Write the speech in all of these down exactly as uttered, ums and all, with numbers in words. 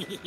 Hmm. Huh?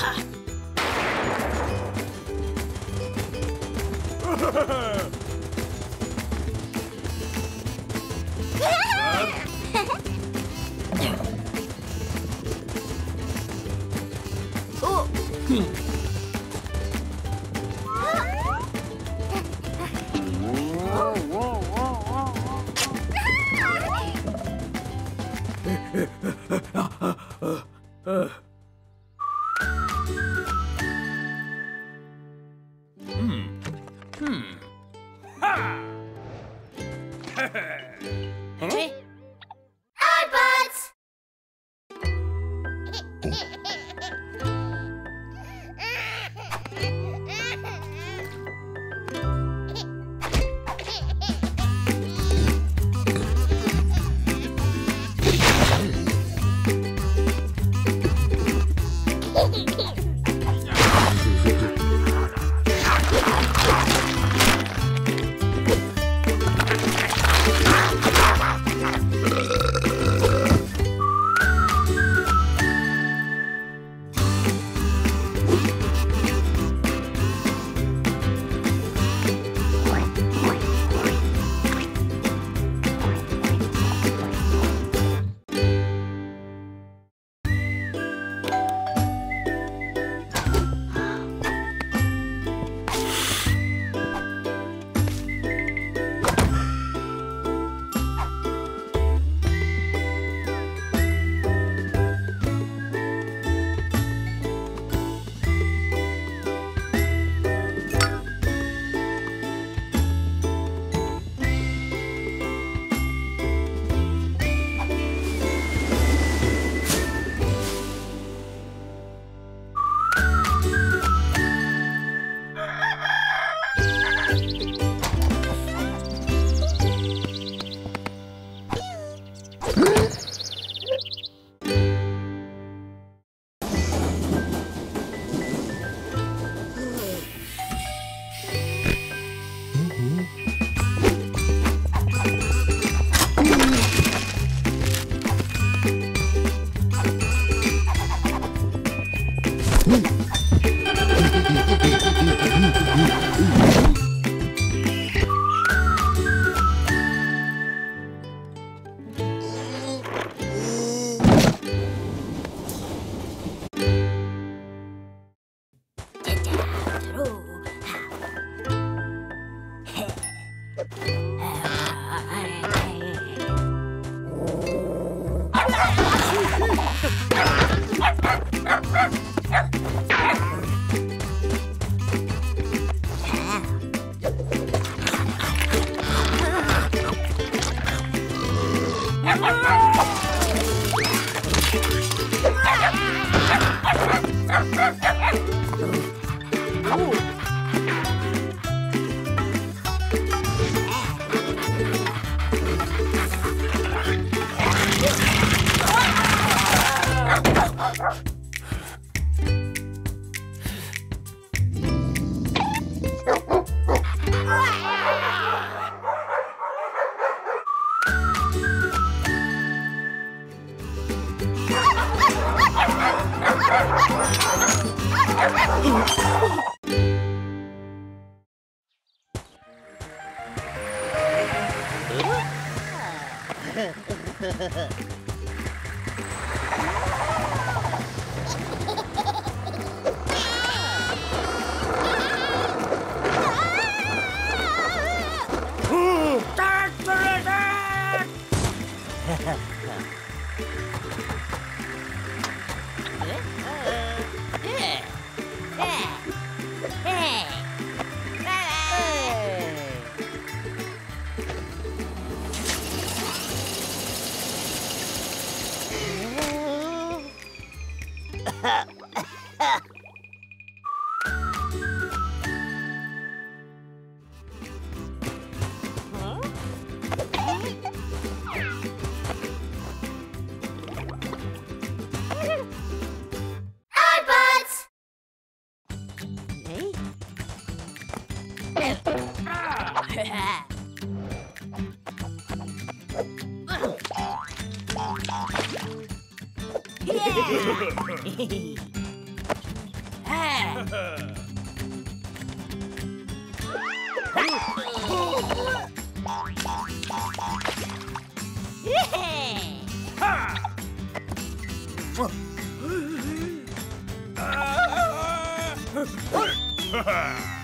Yeah! Ha!